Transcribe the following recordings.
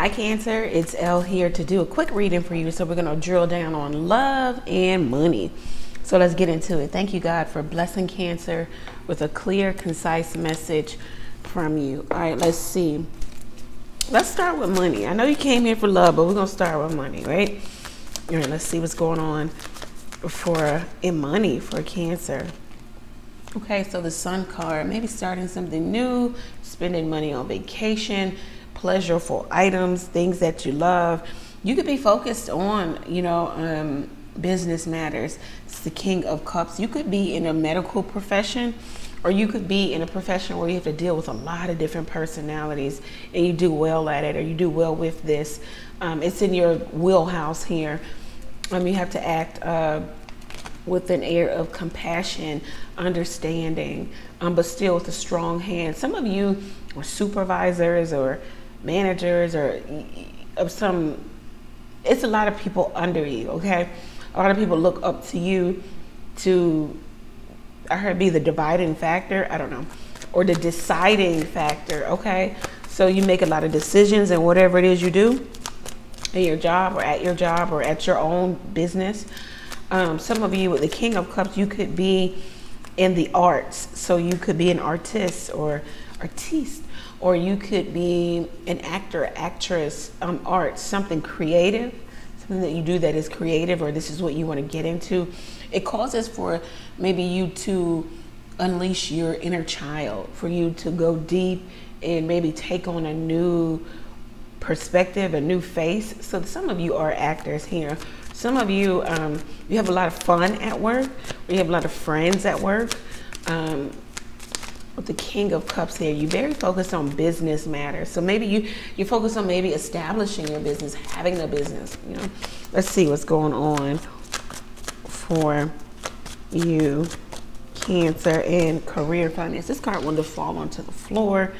Hi Cancer, it's Elle here to do a quick reading for you. So we're going to drill down on love and money. So let's get into it. Thank you God for blessing Cancer with a clear, concise message from you. All right, let's see. Let's start with money. I know you came here for love, but we're going to start with money, right? All right, let's see what's going on for Cancer. Okay, so the Sun card, maybe starting something new, spending money on vacation, pleasureful items, things that you love. You could be focused on, you know, business matters. It's the King of Cups. You could be in a medical profession, or you could be in a profession where you have to deal with a lot of different personalities and you do well at it, or you do well with this. It's in your wheelhouse here. You have to act with an air of compassion, understanding, but still with a strong hand. Some of you are supervisors or managers or of some, it's a lot of people under you, okay? A lot of people look up to you to, I heard, be the dividing factor, I don't know, or the deciding factor, okay? So you make a lot of decisions and whatever it is you do in your job or at your own business. Some of you with the King of Cups, you could be in the arts. So you could be an artist or artiste, or you could be an actor, actress, arts, something creative, something that you do that is creative, or this is what you want to get into. It causes for maybe you to unleash your inner child, for you to go deep and maybe take on a new perspective, a new face. So some of you are actors here. Some of you, you have a lot of fun at work, or you have a lot of friends at work. With the King of Cups here, you're very focused on business matters. So maybe you focus on maybe establishing your business, having a business, you know. Let's see what's going on for you, Cancer, and career finance. This card wanted to fall onto the floor.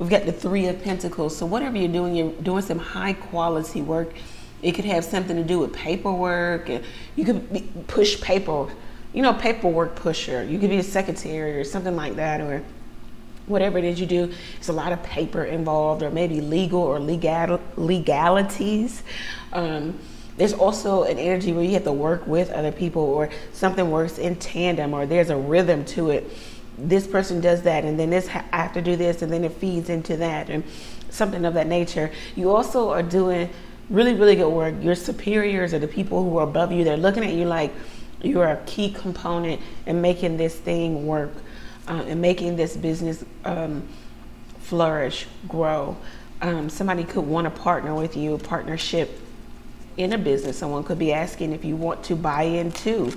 We've got the Three of Pentacles. So whatever you're doing some high quality work. It could have something to do with paperwork. You could push paper, you know, paperwork pusher. You could be a secretary or something like that, or whatever it is you do. There's a lot of paper involved, or maybe legal or legalities. There's also an energy where you have to work with other people, or something works in tandem, or there's a rhythm to it. This person does that, and then this, I have to do this, and then it feeds into that, and something of that nature. You also are doing really, really good work. Your superiors or the people who are above you, they're looking at you like you are a key component in making this thing work, and making this business flourish, grow. Somebody could want to partner with you, a partnership in a business. Someone could be asking if you want to buy into.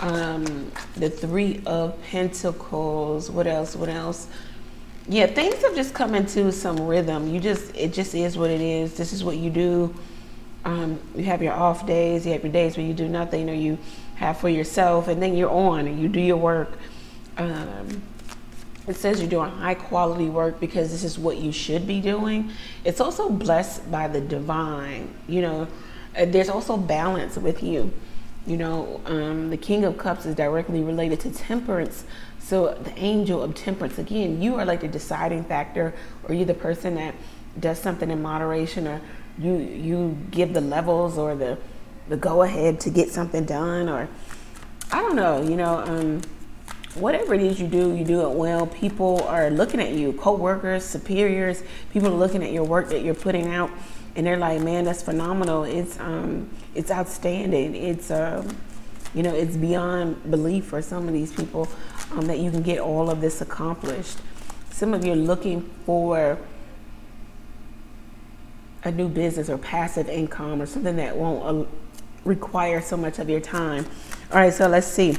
The Three of Pentacles. What else? What else? Yeah, things have just come into some rhythm. It just is what it is. This is what you do. You have your off days. You have your days where you do nothing, or you have for yourself, and then you're on and you do your work. It says you're doing high quality work because this is what you should be doing. It's also blessed by the divine. You know, there's also balance with you. You know, the King of Cups is directly related to temperance. So the angel of temperance, again, you are like the deciding factor, or you're the person that does something in moderation, or you give the levels or the go ahead to get something done, or I don't know, you know, whatever it is you do it well. People are looking at you, co-workers, superiors, people are looking at your work that you're putting out, and they're like, man, that's phenomenal. It's outstanding. It's, you know, it's beyond belief for some of these people that you can get all of this accomplished. Some of you are looking for a new business or passive income, or something that won't require so much of your time. All right, so let's see.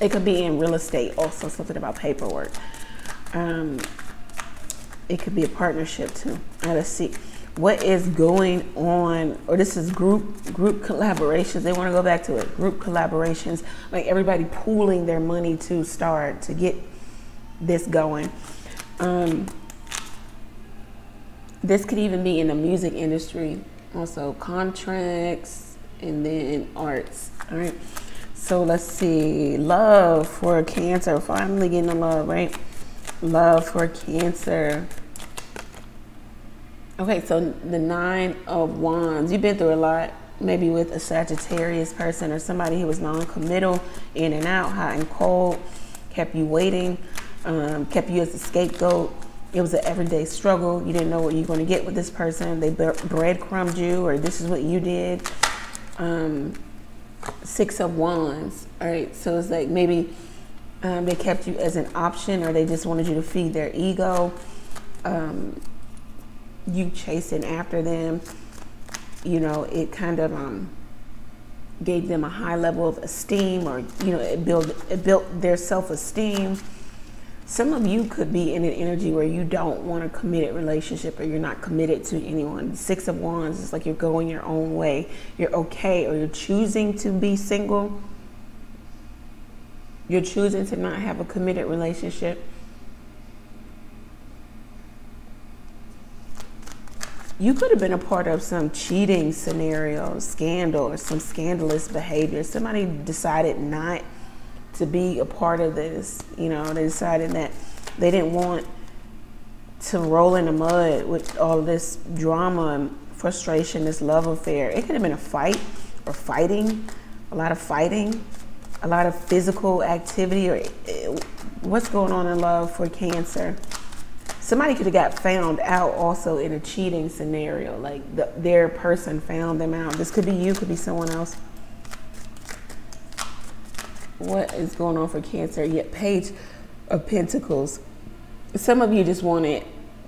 It could be in real estate, also something about paperwork. It could be a partnership too. All right, let's see. What is going on? Or this is group collaborations. They want to go back to it. Group collaborations, like everybody pooling their money to start to get this going. This could even be in the music industry, also contracts, and then arts. All right, so let's see. Love for Cancer, finally getting a love, right? Love for Cancer. Okay, so the 9 of Wands. You've been through a lot, maybe with a Sagittarius person or somebody who was non-committal, in and out, hot and cold, kept you waiting, kept you as a scapegoat. It was an everyday struggle. You didn't know what you were going to get with this person. They breadcrumbed you, or this is what you did. 6 of Wands. All right, so it's like maybe they kept you as an option, or they just wanted you to feed their ego. You chasing after them, you know, it kind of gave them a high level of esteem, or, you know, it built their self-esteem. Some of you could be in an energy where you don't want a committed relationship, or you're not committed to anyone. 6 of Wands is like you're going your own way. You're okay, or you're choosing to be single. You're choosing to not have a committed relationship. You could have been a part of some cheating scenario, scandal, or some scandalous behavior. Somebody decided not to be a part of this. You know, they decided that they didn't want to roll in the mud with all this drama and frustration, this love affair. It could have been a fight, or fighting, a lot of physical activity, or what's going on in love for Cancer. Somebody could have got found out also in a cheating scenario, like their person found them out. This could be you, could be someone else. What is going on for Cancer? Yet, Page of Pentacles. Some of you just wanted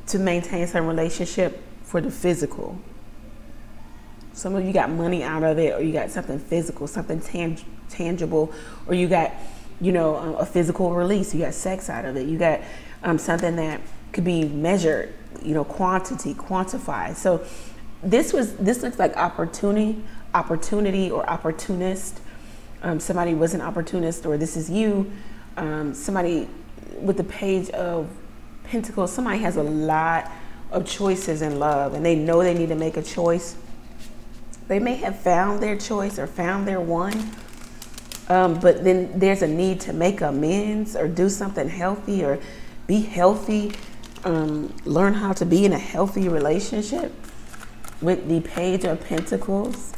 to maintain some relationship for the physical. Some of you got money out of it, or you got something physical, something tangible, or you got, you know, a physical release. You got sex out of it. You got something that could be measured, you know, quantified. So this looks like opportunity or opportunist. Somebody was an opportunist, or this is you. Somebody with the Page of Pentacles, somebody has a lot of choices in love, and they know they need to make a choice. They may have found their choice, or found their one, but then there's a need to make amends, or do something healthy, or be healthy. Learn how to be in a healthy relationship with the Page of Pentacles.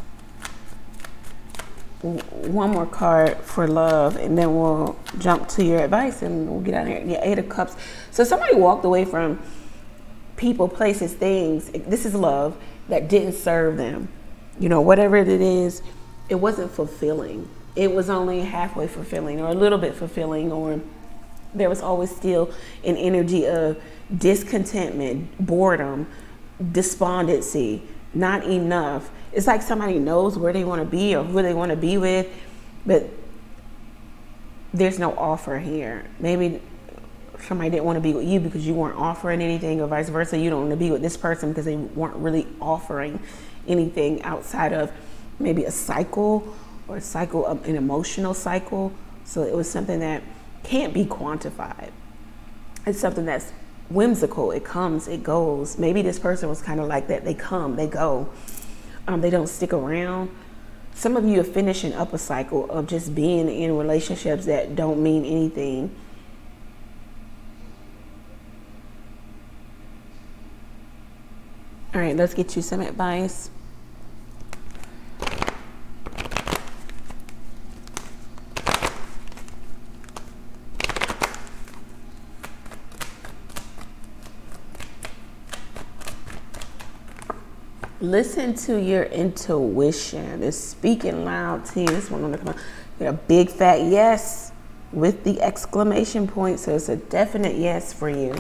One more card for love, and then we'll jump to your advice, and we'll get out of here. Yeah, 8 of Cups. So somebody walked away from people, places, things. This is love that didn't serve them. You know, whatever it is, it wasn't fulfilling. It was only halfway fulfilling, or a little bit fulfilling, or there was always still an energy of discontentment, boredom, despondency, not enough. It's like somebody knows where they want to be, or who they want to be with, but there's no offer here. Maybe somebody didn't want to be with you because you weren't offering anything, or vice versa. You don't want to be with this person because they weren't really offering anything outside of maybe a cycle, or a cycle of an emotional cycle. So it was something that can't be quantified. It's something that's whimsical. It comes, it goes. Maybe this person was kind of like that. They come, they go. They don't stick around. Some of you are finishing up a cycle of just being in relationships that don't mean anything. All right, let's get you some advice. Listen to your intuition. It's speaking loud to you. This one gonna come out. You know, big fat yes with the exclamation point. So it's a definite yes for you.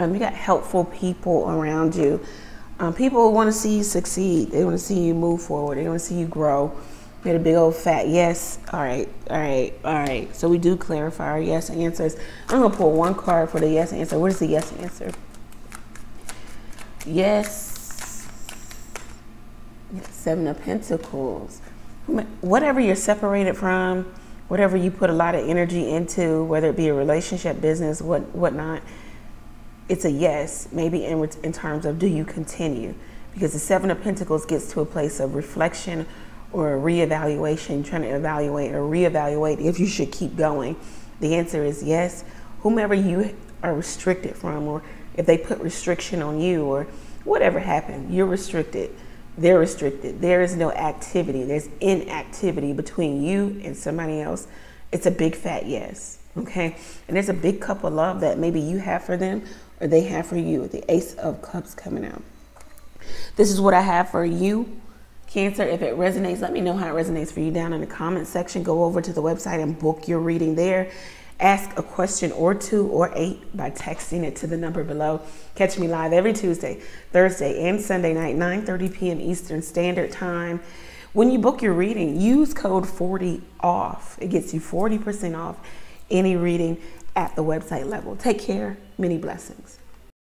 You got helpful people around you. People want to see you succeed. They want to see you move forward. They want to see you grow. You had a big old fat yes. All right, all right, all right. So we do clarify our yes answers. I'm gonna pull one card for the yes answer. What is the yes answer? Yes. 7 of Pentacles. Whatever you're separated from, whatever you put a lot of energy into, whether it be a relationship, business, whatnot, it's a yes. Maybe in terms of, do you continue? Because the 7 of Pentacles gets to a place of reflection, or a reevaluation, trying to evaluate or reevaluate if you should keep going. The answer is yes. Whomever you are restricted from, or if they put restriction on you, or whatever happened, you're restricted, they're restricted, there is no activity, there's inactivity between you and somebody else, it's a big fat yes, okay? And there's a big cup of love that maybe you have for them or they have for you, the Ace of Cups coming out. This is what I have for you, Cancer. If it resonates, let me know how it resonates for you down in the comment section. Go over to the website and book your reading there. Ask a question or two or eight by texting it to the number below. Catch me live every Tuesday, Thursday, and Sunday night, 9:30 p.m. Eastern Standard Time. When you book your reading, use code 40OFF. It gets you 40% off any reading at the website level. Take care. Many blessings.